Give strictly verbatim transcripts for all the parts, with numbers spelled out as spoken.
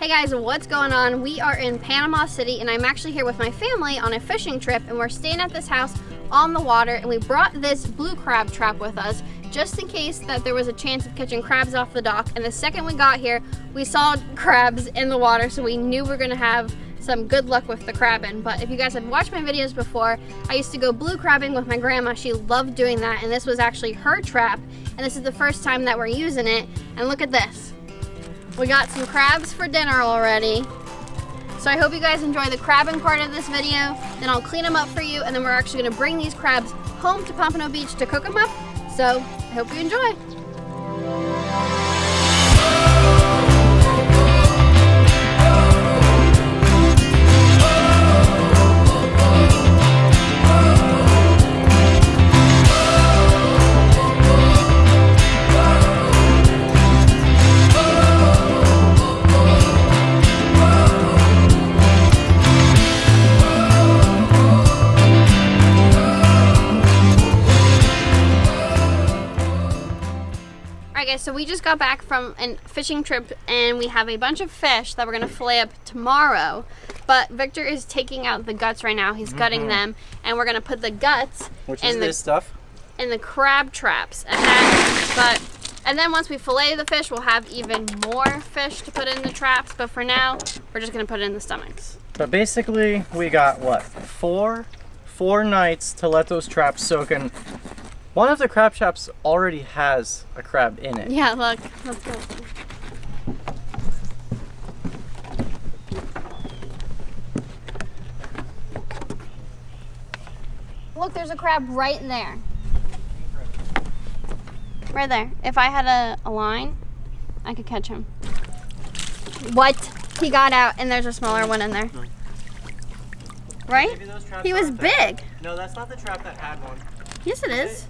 Hey guys, what's going on? We are in Panama City and I'm actually here with my family on a fishing trip, and we're staying at this house on the water, and we brought this blue crab trap with us just in case that there was a chance of catching crabs off the dock. And the second we got here, we saw crabs in the water, so we knew we were gonna have some good luck with the crabbing. But if you guys have watched my videos before, I used to go blue crabbing with my grandma. She loved doing that, and this was actually her trap, and this is the first time that we're using it. And look at this. We got some crabs for dinner already. So I hope you guys enjoy the crabbing part of this video. Then I'll clean them up for you, and then we're actually gonna bring these crabs home to Pompano Beach to cook them up. So I hope you enjoy. So we just got back from a fishing trip, and we have a bunch of fish that we're gonna fillet up tomorrow. But Victor is taking out the guts right now. He's mm-hmm. gutting them, and we're gonna put the guts, which in is the, this stuff, in the crab traps. And then, but and then once we fillet the fish, we'll have even more fish to put in the traps. But for now, we're just gonna put it in the stomachs. But basically, we got what four, four nights to let those traps soak in. One of the crab traps already has a crab in it. Yeah, look. Let's go. Look, there's a crab right there. Right there. If I had a, a line, I could catch him. What? He got out, and there's a smaller one in there. Right? He was big. No, that's not the trap that had one. Yes, it is.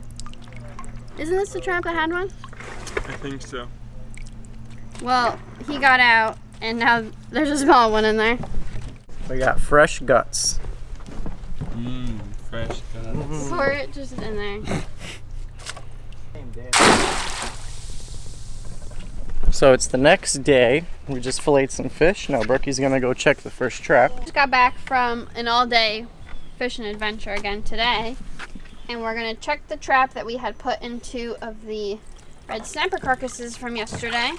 Isn't this the trap that had one? I think so. Well, he got out, and now there's a small one in there. We got fresh guts. Mmm, fresh guts. Mm-hmm. Pour it just in there. So it's the next day. We just filleted some fish. Now Brookie's gonna go check the first trap. Just got back from an all-day fishing adventure again today. And we're gonna check the trap that we had put in two of the red snapper carcasses from yesterday.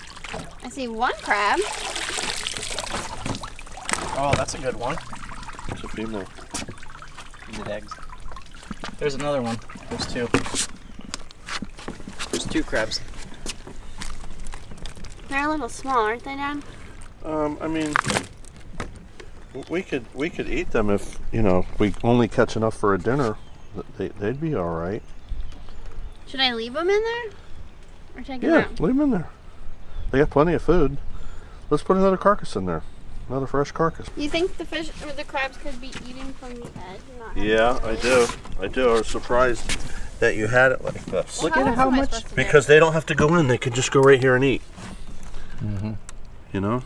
I see one crab. Oh, that's a good one. It's a female. Is it eggs? There's another one. There's two. There's two crabs. They're a little small, aren't they, Dad? Um, I mean, we could we could eat them if, you know, we only catch enough for a dinner. They, they'd be all right. Should I leave them in there? Or take them out? Yeah, leave them in there. They got plenty of food. Let's put another carcass in there. Another fresh carcass. You think the fish or the crabs could be eating from the edge? Not yeah, I do. I do. I was surprised that you had it like this. Well, Look how at how much. Because do? They don't have to go in. They could just go right here and eat. Mm-hmm. You know?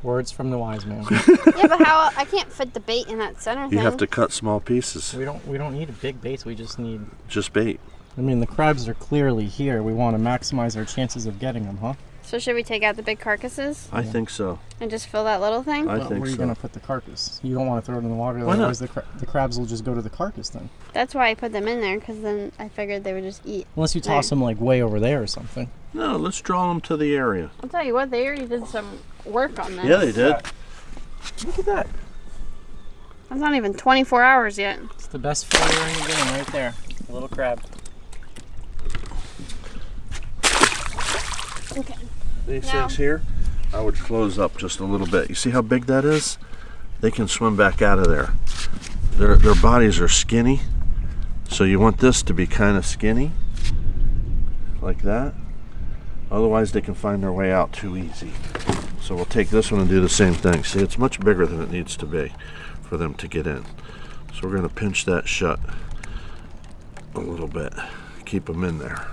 Words from the wise man. Yeah, but how? I can't fit the bait in that center thing. You have to cut small pieces. We don't. We don't need a big bait. We just need just bait. I mean, the crabs are clearly here. We want to maximize our chances of getting them, huh? So should we take out the big carcasses? I yeah. think so. And just fill that little thing. I well, think where are you so. gonna put the carcass? You don't want to throw it in the water. Why otherwise, not? The, cra the crabs will just go to the carcass then. That's why I put them in there, because then I figured they would just eat. Unless you toss there. them like way over there or something. No, let's draw them to the area. I'll tell you what, they already did some work on this. Yeah, they did. Look at that. That's not even twenty-four hours yet. It's the best filler in the game right there. A little crab. Okay. These now, things here, I would close up just a little bit. You see how big that is? They can swim back out of there. Their, their bodies are skinny, so you want this to be kind of skinny, like that. Otherwise, they can find their way out too easy. So we'll take this one and do the same thing. See, it's much bigger than it needs to be for them to get in. So we're gonna pinch that shut a little bit, keep them in there.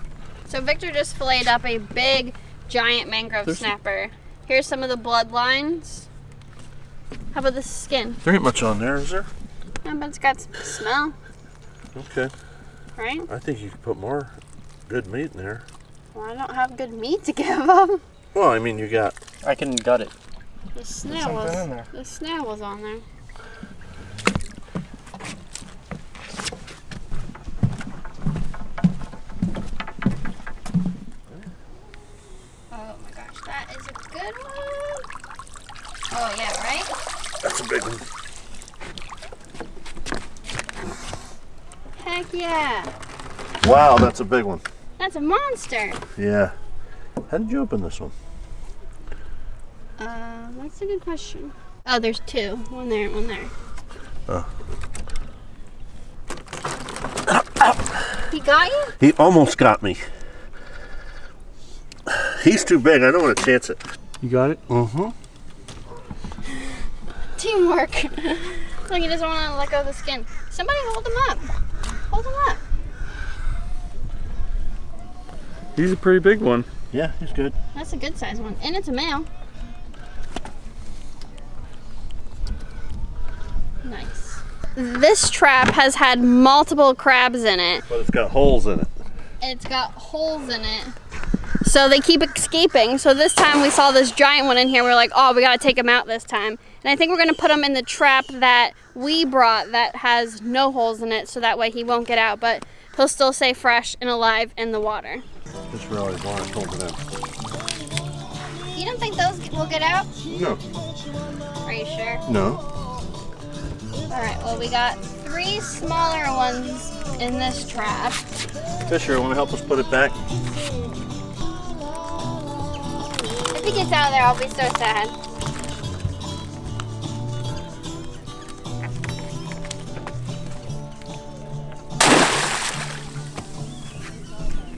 So Victor just filleted up a big, giant mangrove There's snapper. Here's some of the bloodlines. How about the skin? There ain't much on there, is there? No, but it's got some smell. Okay. Right? I think you could put more good meat in there. Well, I don't have good meat to give them. Well, I mean, you got... I can gut it. The snail was in there. The snail was on there. Oh my gosh, that is a good one. Oh yeah, right? That's a big one. Heck yeah. Wow, that's a big one. That's a monster. Yeah. How did you open this one? Uh, that's a good question. Oh, there's two. One there and one there. Oh. Ow, ow. He got you? He almost got me. He's too big. I don't want to chance it. You got it? Uh-huh. Teamwork. Look, he doesn't want to let go of the skin. Somebody hold him up. Hold him up. He's a pretty big one. Yeah, he's good. That's a good size one. And it's a male. Nice. This trap has had multiple crabs in it. But it's got holes in it. It's got holes in it. So they keep escaping. So this time we saw this giant one in here. We're like, oh, we gotta take him out this time. And I think we're gonna put him in the trap that we brought that has no holes in it, so that way he won't get out, but he'll still stay fresh and alive in the water. Just realized why I pulled it in. You don't think those will get out? No. Are you sure? No. All right, well, we got three smaller ones in this trap. Fisher, want to help us put it back? If he gets out of there, I'll be so sad.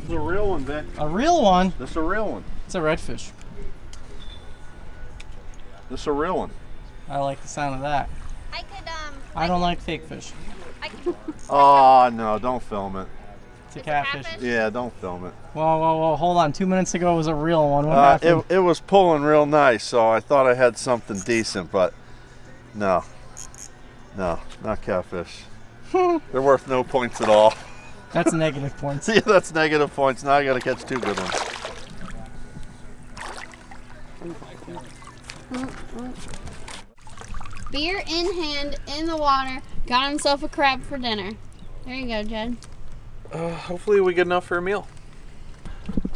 It's a real one, Vic. A real one? That's a real one. It's a redfish. That's a real one. I like the sound of that. I could, um... I, I don't could, like fake fish. I could, oh, no, don't film it. It's a catfish. It's a catfish. Yeah, don't film it. Whoa, whoa, whoa, hold on. Two minutes ago it was a real one. Uh, it, it was pulling real nice, so I thought I had something decent, but no. No, not catfish. They're worth no points at all. That's negative points. See, that's negative points. Now I got to catch two good ones. Mm-hmm. Beer in hand, in the water, got himself a crab for dinner. There you go, Jed. Uh, hopefully we get enough for a meal.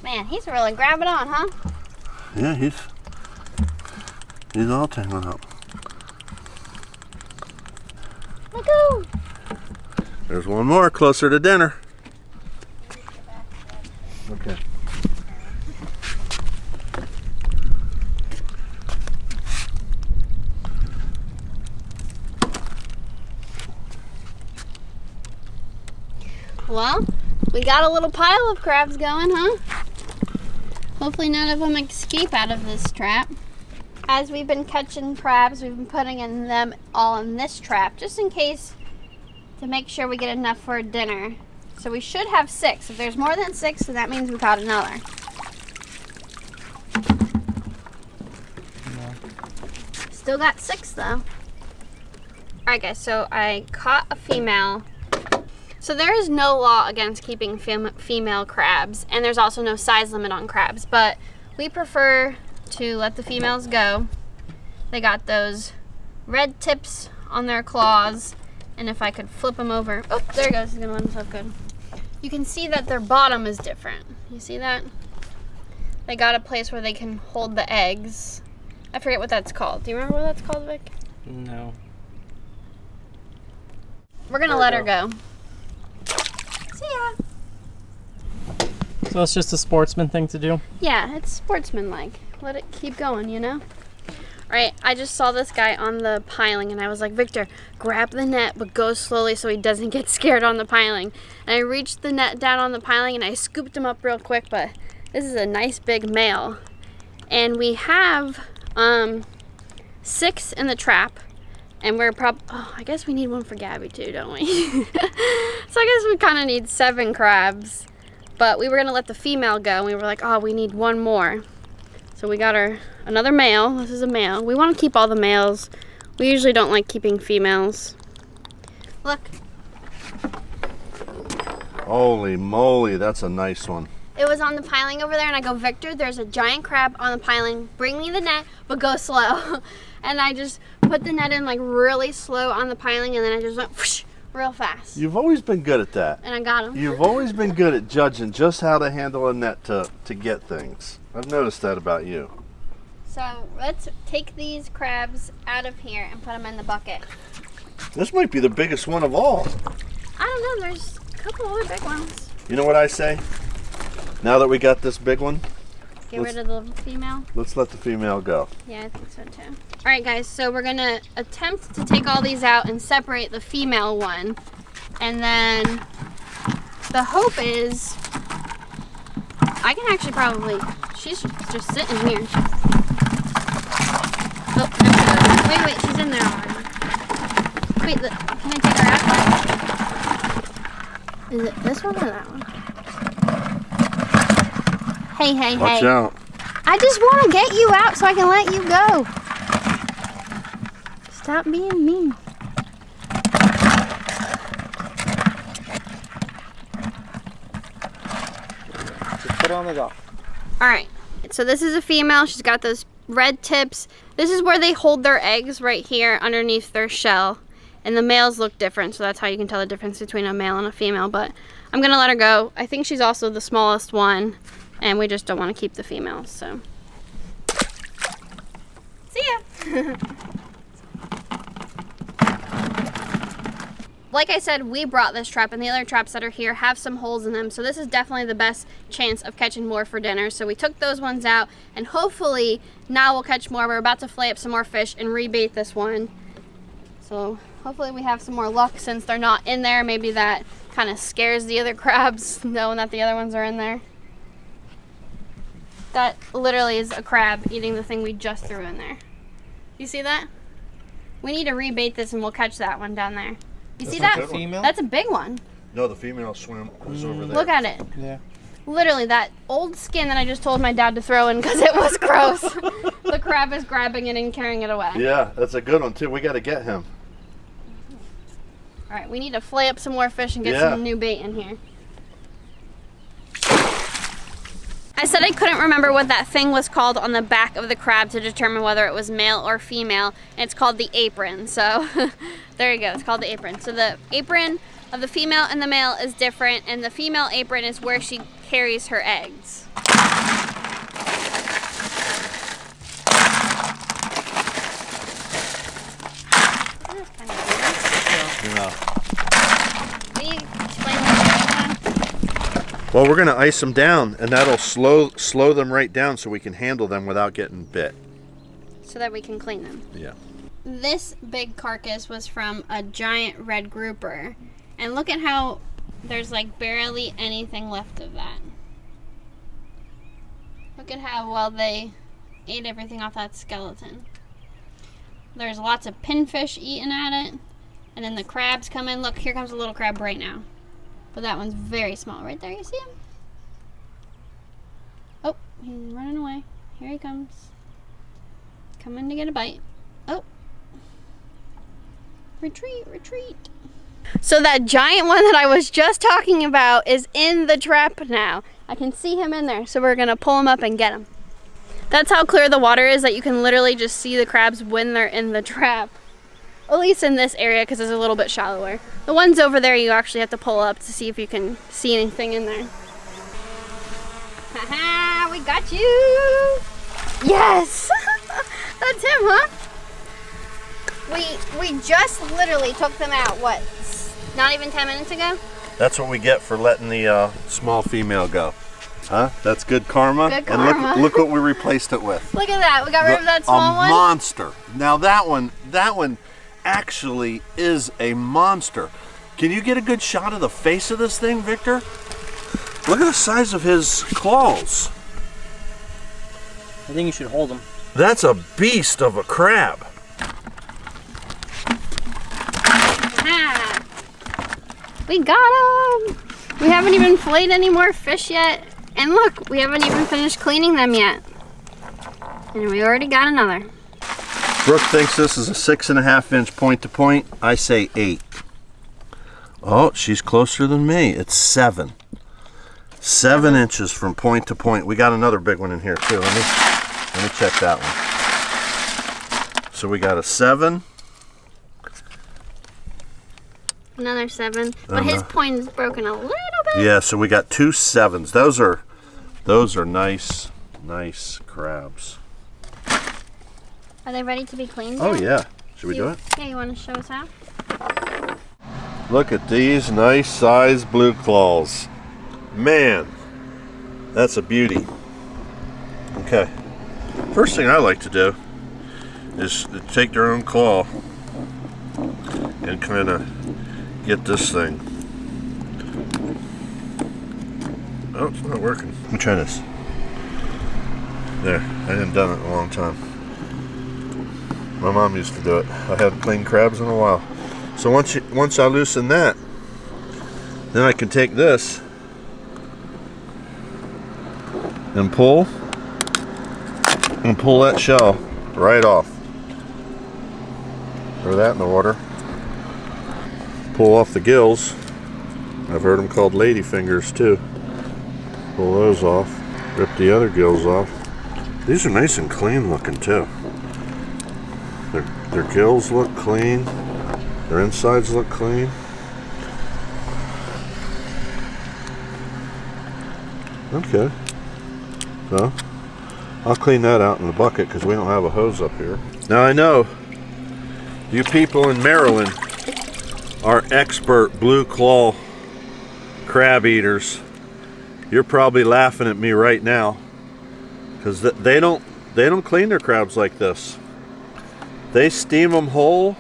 Man, he's really grabbing on, huh? Yeah, he's he's all tangling up. Look out! There's one more closer to dinner. Okay. Well, we got a little pile of crabs going, huh? Hopefully none of them escape out of this trap. As we've been catching crabs, we've been putting in them all in this trap, just in case, to make sure we get enough for dinner. So we should have six. If there's more than six, then that means we caught another. No. Still got six, though. Alright guys, so I caught a female. So there is no law against keeping fem female crabs, and there's also no size limit on crabs, but we prefer to let the females go. They got those red tips on their claws, and if I could flip them over, oh, there it goes, he's gonna let himself go. You can see that their bottom is different. You see that? They got a place where they can hold the eggs. I forget what that's called. Do you remember what that's called, Vic? No. We're gonna let her go. Yeah. So it's just a sportsman thing to do? Yeah, it's sportsman-like. Let it keep going, you know? All right, I just saw this guy on the piling, and I was like, Victor, grab the net, but go slowly so he doesn't get scared on the piling. And I reached the net down on the piling, and I scooped him up real quick, but this is a nice big male. And we have um, six in the trap. And we're probably, oh, I guess we need one for Gabby too, don't we? So I guess we kind of need seven crabs. But we were going to let the female go, and we were like, oh, we need one more. So we got our, another male. This is a male. We want to keep all the males. We usually don't like keeping females. Look. Holy moly, that's a nice one. It was on the piling over there, and I go, Victor, there's a giant crab on the piling. Bring me the net, but go slow. And I just put the net in like really slow on the piling, and then I just went whoosh, real fast. You've always been good at that. And I got him. You've always been good at judging just how to handle a net to, to get things. I've noticed that about you. So let's take these crabs out of here and put them in the bucket. This might be the biggest one of all. I don't know, there's a couple other big ones. You know what I say? Now that we got this big one, get rid of the female. Let's let the female go. Yeah, I think so too. All right, guys, so we're gonna attempt to take all these out and separate the female one. And then the hope is, I can actually probably, she's just sitting here. Oh, no, wait, wait, she's in there already. Wait, look, can I take her out? Is it this one or that one? Hey, hey, Watch hey. Watch out. I just want to get you out so I can let you go. Stop being mean. Just put it on the dock. All right. So this is a female. She's got those red tips. This is where they hold their eggs, right here underneath their shell. And the males look different, so that's how you can tell the difference between a male and a female. But I'm going to let her go. I think she's also the smallest one. And we just don't want to keep the females, so. See ya! Like I said, we brought this trap, and the other traps that are here have some holes in them, so this is definitely the best chance of catching more for dinner. So we took those ones out, and hopefully now we'll catch more. We're about to flay up some more fish and rebait this one. So hopefully we have some more luck since they're not in there. Maybe that kind of scares the other crabs, knowing that the other ones are in there. That literally is a crab eating the thing we just threw in there. You see that? We need to rebait this and we'll catch that one down there. You That's see that? Female? That's a big one. No, the female swim was mm. over there. Look at it. Yeah. Literally, that old skin that I just told my dad to throw in because it was gross. The crab is grabbing it and carrying it away. Yeah, that's a good one too. We got to get him. All right, we need to flay up some more fish and get yeah. some new bait in here. I said I couldn't remember what that thing was called on the back of the crab to determine whether it was male or female, and it's called the apron. So there you go, it's called the apron. So the apron of the female and the male is different, and the female apron is where she carries her eggs. Well, we're gonna ice them down, and that'll slow slow them right down so we can handle them without getting bit. So that we can clean them. Yeah. This big carcass was from a giant red grouper. And look at how there's like barely anything left of that. Look at how well they ate everything off that skeleton. There's lots of pinfish eating at it. And then the crabs come in. Look, here comes a little crab right now. But that one's very small. Right there, you see him? Oh, he's running away. Here he comes. Coming to get a bite. Oh. Retreat, retreat. So that giant one that I was just talking about is in the trap now. I can see him in there, so we're gonna pull him up and get him. That's how clear the water is, that you can literally just see the crabs when they're in the trap. At least in this area, because it's a little bit shallower. The ones over there, you actually have to pull up to see if you can see anything in there. Haha, we got you! Yes! That's him, huh? We, we just literally took them out, what, not even ten minutes ago? That's what we get for letting the uh, small female go. Huh? That's good karma. Good karma. And look, look what we replaced it with. Look at that, we got rid of that small one. A monster. Now that one, that one, actually is a monster. Can you get a good shot of the face of this thing, Victor? Look at the size of his claws. I think you should hold him. That's a beast of a crab. Ah, we got him! We haven't even flayed any more fish yet. And look, we haven't even finished cleaning them yet. And we already got another. Brooke thinks this is a six and a half inch point to point. I say eight. Oh, she's closer than me. It's seven. Seven inches from point to point. We got another big one in here too. Let me let me check that one. So we got a seven. Another seven. But uh-huh. his point is broken a little bit. Yeah, so we got two sevens. Those are those are nice, nice crabs. Are they ready to be cleaned? Oh yeah. Should we do, do it? Yeah, you want to show us how? Look at these nice size blue claws. Man, that's a beauty. Okay, first thing I like to do is to take their own claw and kind of get this thing. Oh, it's not working. Let me try this. There, I haven't done it in a long time. My mom used to do it. I haven't cleaned crabs in a while. So once you, once I loosen that, then I can take this and pull and pull that shell right off. Throw that in the water. Pull off the gills. I've heard them called lady fingers too. Pull those off. Rip the other gills off. These are nice and clean looking too. Their, their gills look clean. Their insides look clean. Okay. So, I'll clean that out in the bucket because we don't have a hose up here. Now I know you people in Maryland are expert blue claw crab eaters. You're probably laughing at me right now because they don't they don't clean their crabs like this. They steam them whole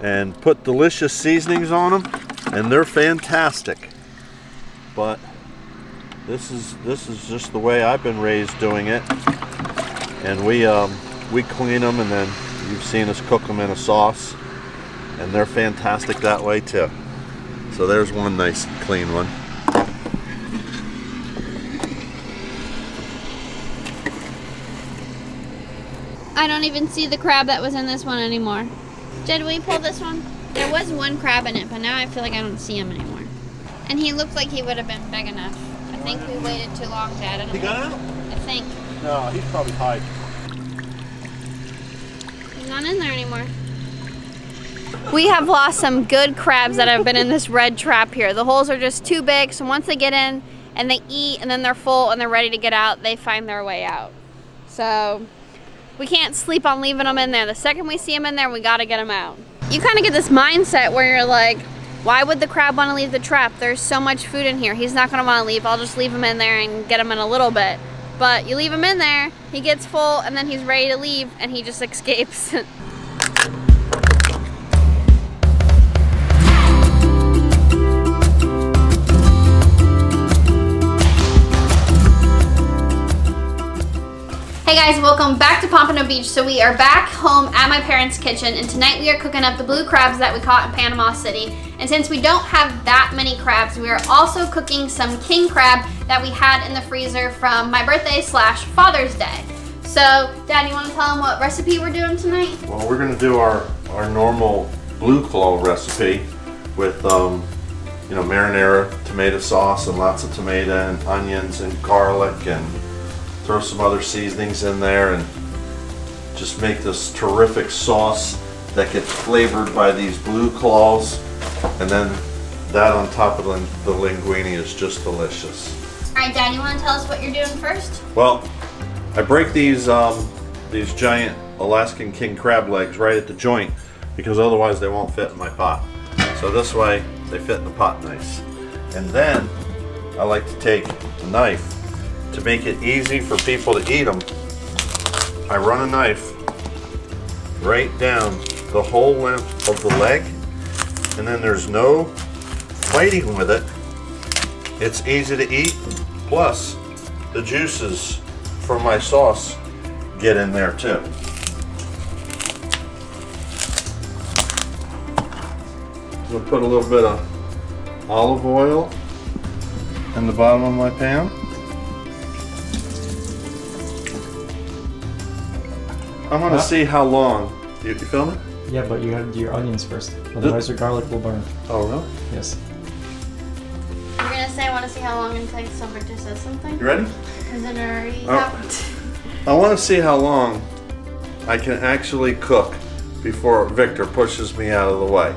and put delicious seasonings on them, and they're fantastic. But This is this is just the way I've been raised doing it, and we um, we clean them, and then you've seen us cook them in a sauce, and they're fantastic that way too. So there's one nice clean one. I don't even see the crab that was in this one anymore. Jed, will you pull this one? There was one crab in it, but now I feel like I don't see him anymore. And he looked like he would have been big enough. I think we waited too long, Dad. I don't he got out? I think. No, he's probably hiding. He's not in there anymore. We have lost some good crabs that have been in this red trap here. The holes are just too big, so once they get in and they eat and then they're full and they're ready to get out, they find their way out. So we can't sleep on leaving them in there. The second we see them in there, we gotta get them out. You kind of get this mindset where you're like, why would the crab want to leave the trap? There's so much food in here. He's not going to want to leave. I'll just leave him in there and get him in a little bit. But you leave him in there, he gets full, and then he's ready to leave, and he just escapes. Hey guys, welcome back to Pompano Beach. So we are back home at my parents' kitchen, and tonight we are cooking up the blue crabs that we caught in Panama City. And since we don't have that many crabs, we are also cooking some king crab that we had in the freezer from my birthday slash Father's Day. So, Dad, you want to tell them what recipe we're doing tonight? Well, we're going to do our, our normal blue claw recipe with, um, you know, marinara, tomato sauce, and lots of tomato and onions and garlic, and throw some other seasonings in there and just make this terrific sauce that gets flavored by these blue claws, and then that on top of the linguine is just delicious. All right, Dad, you want to tell us what you're doing first? Well, I break these um, these giant Alaskan king crab legs right at the joint because otherwise they won't fit in my pot. So this way they fit in the pot nice. And then I like to take a knife. To make it easy for people to eat them, I run a knife right down the whole length of the leg, and then there's no fighting with it. It's easy to eat, plus the juices from my sauce get in there too. I'm gonna put a little bit of olive oil in the bottom of my pan. I'm gonna huh? see how long. You, you feel me? Yeah, but you gotta do your onions first. Otherwise, your garlic will burn. Oh, really? Yes. We're gonna say I want to see how long it takes somebody to say something. You ready? Because it already oh. happened. I want to see how long I can actually cook before Victor pushes me out of the way.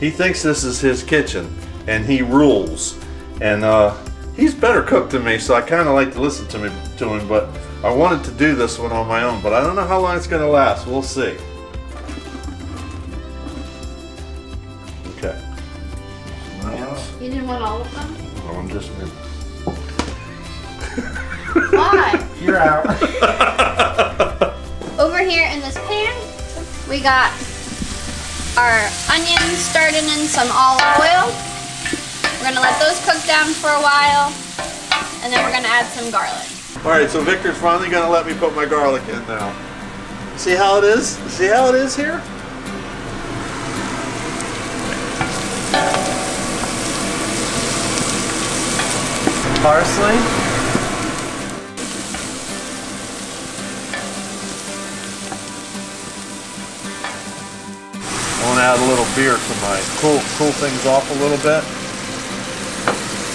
He thinks this is his kitchen and he rules. And uh, he's better cooked than me, so I kind of like to listen to, me, to him, but I wanted to do this one on my own, but I don't know how long it's going to last. We'll see. Okay. You didn't want all of them? No, I'm just in. Why? You're out. Over here in this pan, we got our onions starting in some olive oil. We're gonna let those cook down for a while, and then we're gonna add some garlic. All right, so Victor's finally gonna let me put my garlic in now. See how it is? See how it is here? Parsley. Add a little beer to my cool cool things off a little bit.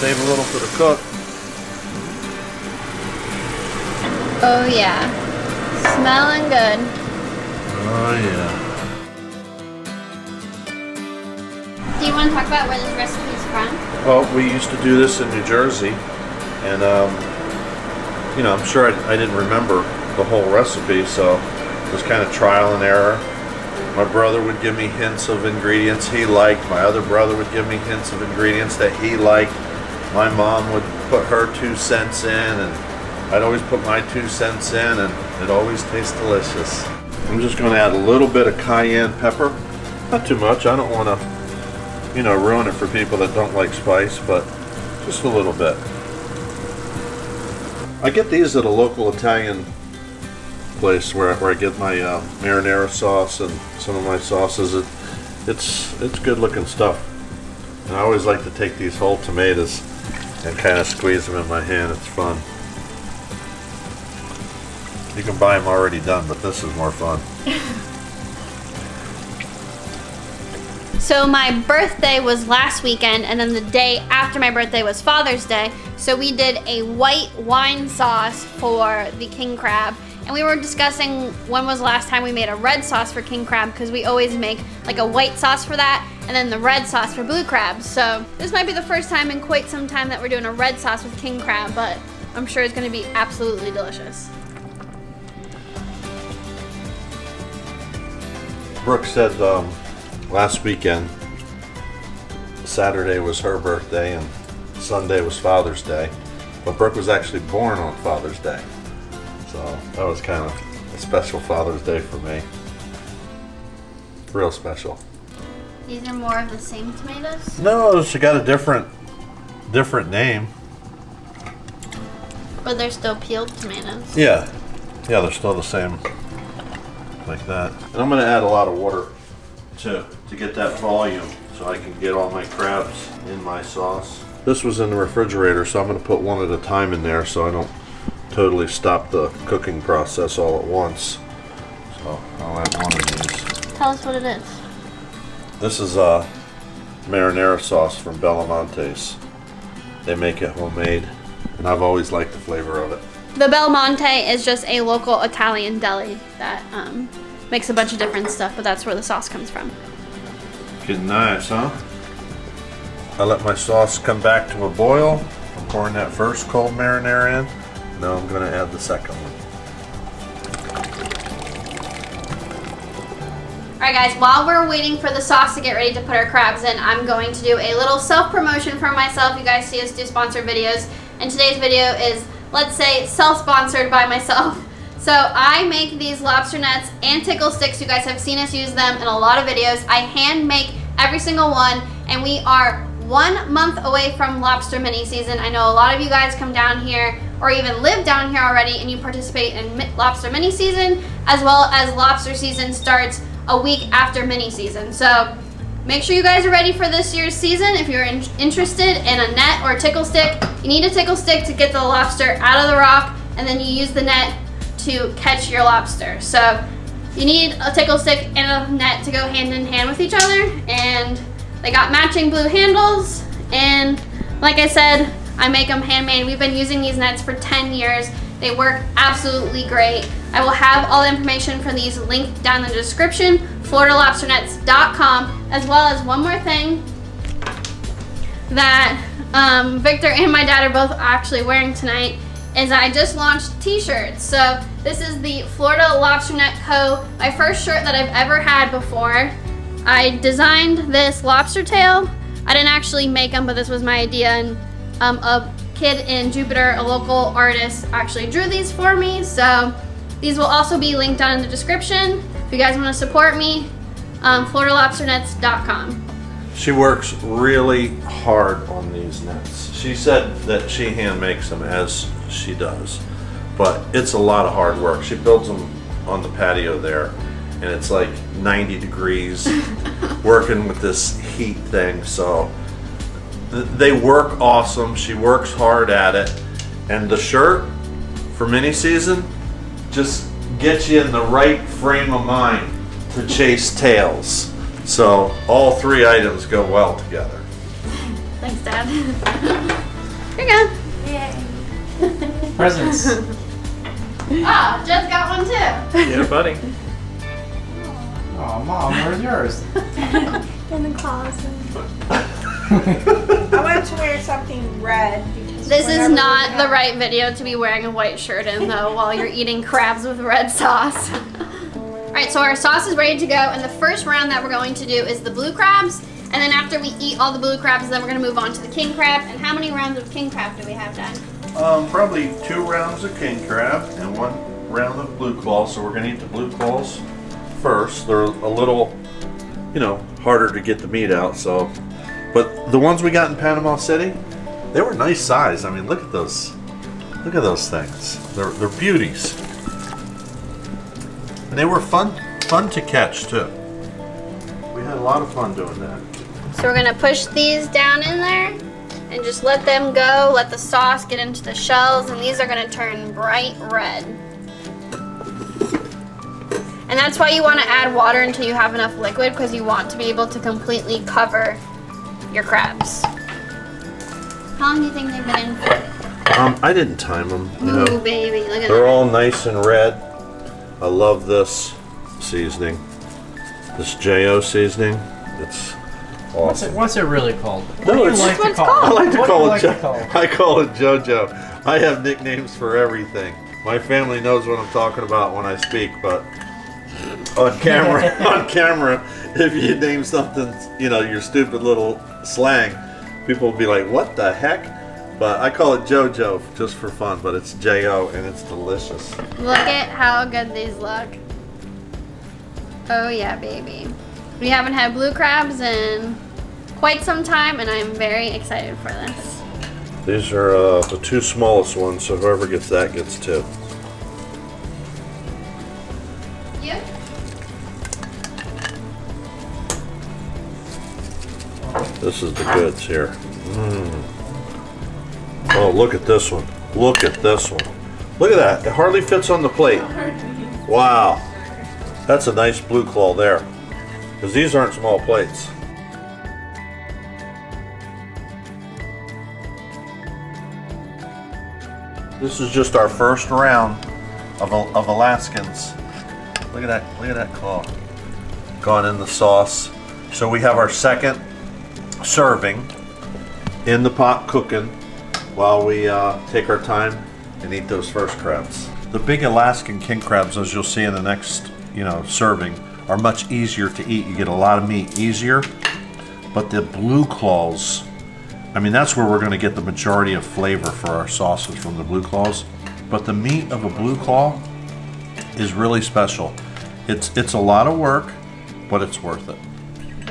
Save a little for the cook. Oh yeah. Smelling good. Oh yeah. Do you want to talk about where this recipe is from? Well, we used to do this in New Jersey, and um, you know, I'm sure I, I didn't remember the whole recipe, so it was kind of trial and error. My brother would give me hints of ingredients he liked. My other brother would give me hints of ingredients that he liked. My mom would put her two cents in, and I'd always put my two cents in, and it always tastes delicious. I'm just going to add a little bit of cayenne pepper. Not too much. I don't want to, you know, ruin it for people that don't like spice, but just a little bit. I get these at a local Italian place where, where I get my uh, marinara sauce and some of my sauces. It, it's it's good looking stuff, and I always like to take these whole tomatoes and kind of squeeze them in my hand. It's fun. You can buy them already done, but this is more fun. So my birthday was last weekend, and then the day after my birthday was Father's Day, so we did a white wine sauce for the king crab. And we were discussing when was the last time we made a red sauce for king crab, because we always make like a white sauce for that and then the red sauce for blue crab. So this might be the first time in quite some time that we're doing a red sauce with king crab, but I'm sure it's going to be absolutely delicious. Brooke said um, last weekend, Saturday was her birthday and Sunday was Father's Day, but Brooke was actually born on Father's Day. So that was kind of a special Father's Day for me. Real special. These are more of the same tomatoes? No, she got a different different name. But they're still peeled tomatoes. Yeah. Yeah, they're still the same. Like that. And I'm going to add a lot of water too, to get that volume so I can get all my crabs in my sauce. This was in the refrigerator, so I'm going to put one at a time in there so I don't totally stop the cooking process all at once. So I'll add one of these. Tell us what it is. This is a marinara sauce from Bella Montes. They make it homemade, and I've always liked the flavor of it. The Bella Monte is just a local Italian deli that um, makes a bunch of different stuff, but that's where the sauce comes from. Getting nice, huh? I let my sauce come back to a boil. I'm pouring that first cold marinara in. Now I'm going to add the second one. Alright guys, while we're waiting for the sauce to get ready to put our crabs in, I'm going to do a little self-promotion for myself. You guys see us do sponsored videos, and today's video is, let's say, self-sponsored by myself. So I make these lobster nets and tickle sticks. You guys have seen us use them in a lot of videos. I hand make every single one, and we are one month away from lobster mini season. I know a lot of you guys come down here or even live down here already and you participate in lobster mini season, as well as lobster season starts a week after mini season. So make sure you guys are ready for this year's season. If you're in interested in a net or a tickle stick, you need a tickle stick to get the lobster out of the rock, and then you use the net to catch your lobster. So you need a tickle stick and a net to go hand in hand with each other, and they got matching blue handles, and like I said, I make them handmade. We've been using these nets for ten years. They work absolutely great. I will have all the information for these linked down in the description, Florida Lobster Nets dot com, as well as one more thing that um, Victor and my dad are both actually wearing tonight is I just launched t-shirts. So this is the Florida Lobster Net Co. My first shirt that I've ever had before. I designed this lobster tail. I didn't actually make them, but this was my idea, and um, a kid in Jupiter, a local artist, actually drew these for me. So these will also be linked down in the description. If you guys want to support me, um, Florida Lobster Nets dot com. She works really hard on these nets. She said that she hand makes them, as she does, but it's a lot of hard work. She builds them on the patio there, and it's like ninety degrees working with this heat thing. So th they work awesome. She works hard at it, and the shirt from any season just gets you in the right frame of mind to chase tails. So all three items go well together. Thanks, Dad. Here you go. Yay. Presents. Ah, oh, Jed's got one too. Yeah, buddy. Oh, Mom, where's yours? In the closet. I want to wear something red. This is not the right video to be wearing a white shirt in, though, while you're eating crabs with red sauce. All right, so our sauce is ready to go, and the first round that we're going to do is the blue crabs, and then after we eat all the blue crabs, then we're gonna move on to the king crab. And how many rounds of king crab do we have, Dad? Um, probably two rounds of king crab and one round of blue claws, so we're gonna eat the blue claws first. They're a little, you know, harder to get the meat out, so. But the ones we got in Panama City, they were nice size. I mean, look at those, look at those things. They're, they're beauties. And they were fun, fun to catch too. We had a lot of fun doing that. So we're gonna push these down in there and just let them go, let the sauce get into the shells, and these are gonna turn bright red. And that's why you wanna add water until you have enough liquid, because you want to be able to completely cover your crabs. How long do you think they've been in for? Um, I didn't time them. Ooh, know. Baby, look at that. They're all nice and red. I love this seasoning, this J O seasoning. It's awesome. What's it, what's it really called? What no, do you like to call it? I like to what call it like jo I call it JoJo. I have nicknames for everything. My family knows what I'm talking about when I speak, but on camera, on camera, if you name something, you know, your stupid little slang, people will be like, "What the heck?" But I call it JoJo just for fun, but it's J O and it's delicious. Look at how good these look. Oh yeah, baby. We haven't had blue crabs in quite some time, and I'm very excited for this. These are uh, the two smallest ones, so whoever gets that gets two. Yeah. This is the goods here. Mm. Oh, look at this one. Look at this one. Look at that. It hardly fits on the plate. Wow. That's a nice blue claw there. Because these aren't small plates. This is just our first round of, of Alaskans. Look at that. Look at that claw. Gone in the sauce. So we have our second serving in the pot cooking, while we uh, take our time and eat those first crabs. The big Alaskan king crabs, as you'll see in the next, you know, serving, are much easier to eat. You get a lot of meat easier, but the blue claws, I mean, that's where we're gonna get the majority of flavor for our sauces, from the blue claws. But the meat of a blue claw is really special. It's, it's a lot of work, but it's worth it.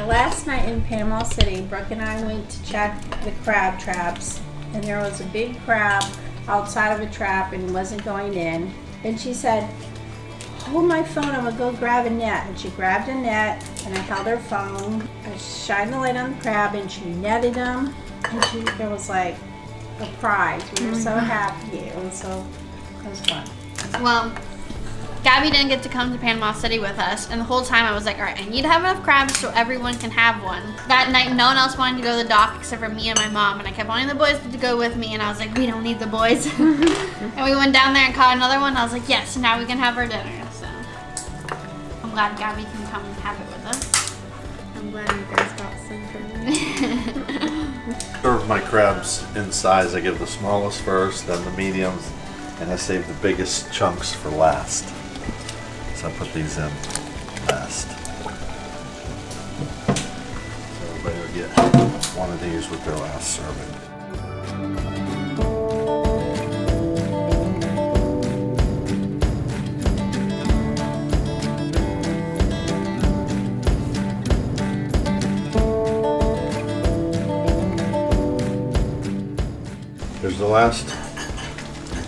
Last night in Panama City, Brooke and I went to check the crab traps, and there was a big crab outside of a trap and wasn't going in. And she said, "Hold my phone, I'm gonna go grab a net." And she grabbed a net, and I held her phone. I shined the light on the crab, and she netted him. And she, it was like a prize. We were so happy. It was so, it was fun. Well, Gabby didn't get to come to Panama City with us, and the whole time I was like, all right, I need to have enough crabs so everyone can have one. That night, no one else wanted to go to the dock except for me and my mom, and I kept wanting the boys to go with me, and I was like, we don't need the boys. And we went down there and caught another one, and I was like, yes, now we can have our dinner, so. I'm glad Gabby can come and have it with us. I'm glad you guys got some for me. Serve my crabs in size. I give the smallest first, then the mediums, and I save the biggest chunks for last. So I put these in last. So everybody will get one of these with their last serving. There's the last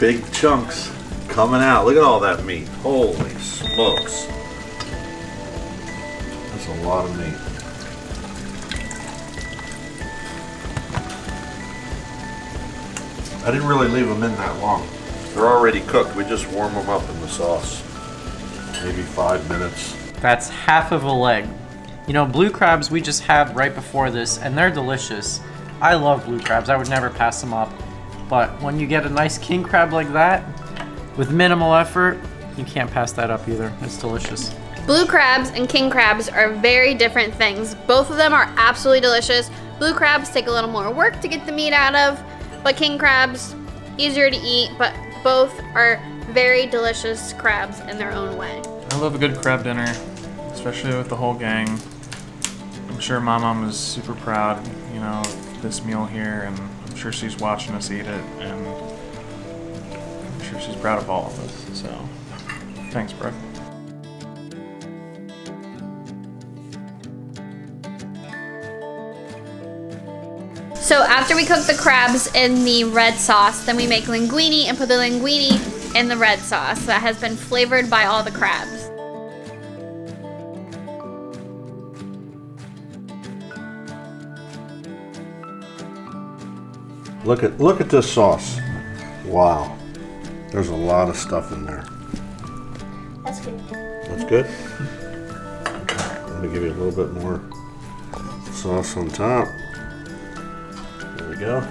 big chunks coming out. Look at all that meat. Holy smokes. That's a lot of meat. I didn't really leave them in that long. They're already cooked. We just warm them up in the sauce. Maybe five minutes. That's half of a leg. You know, blue crabs we just had right before this, and they're delicious. I love blue crabs. I would never pass them up. But when you get a nice king crab like that, with minimal effort, you can't pass that up either. It's delicious. Blue crabs and king crabs are very different things. Both of them are absolutely delicious. Blue crabs take a little more work to get the meat out of, but king crabs, easier to eat, but both are very delicious crabs in their own way. I love a good crab dinner, especially with the whole gang. I'm sure my mom is super proud, you know, of this meal here, and I'm sure she's watching us eat it, and I'm sure she's proud of all of us, so thanks, Brooke. So after we cook the crabs in the red sauce, then we make linguine and put the linguine in the red sauce that has been flavored by all the crabs. Look at look at this sauce. Wow. There's a lot of stuff in there. That's good. That's good? Let me give you a little bit more sauce on top. There we go. Oh,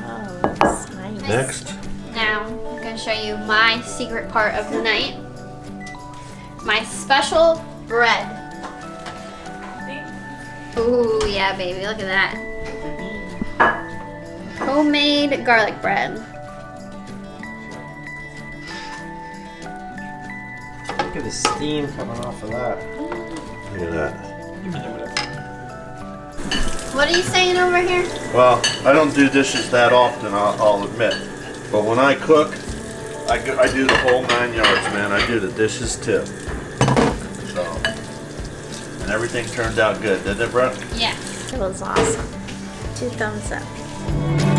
that's nice. Next. Now, I'm going to show you my secret part of the night. My special bread. Ooh, yeah, baby. Look at that. Homemade garlic bread. Look at the steam coming off of that. Look at that. What are you saying over here? Well, I don't do dishes that often, I'll, I'll admit. But when I cook, I, I do the whole nine yards, man. I do the dishes too. So, and everything turned out good, didn't it, Brooke? Yeah, it was awesome. Two thumbs up.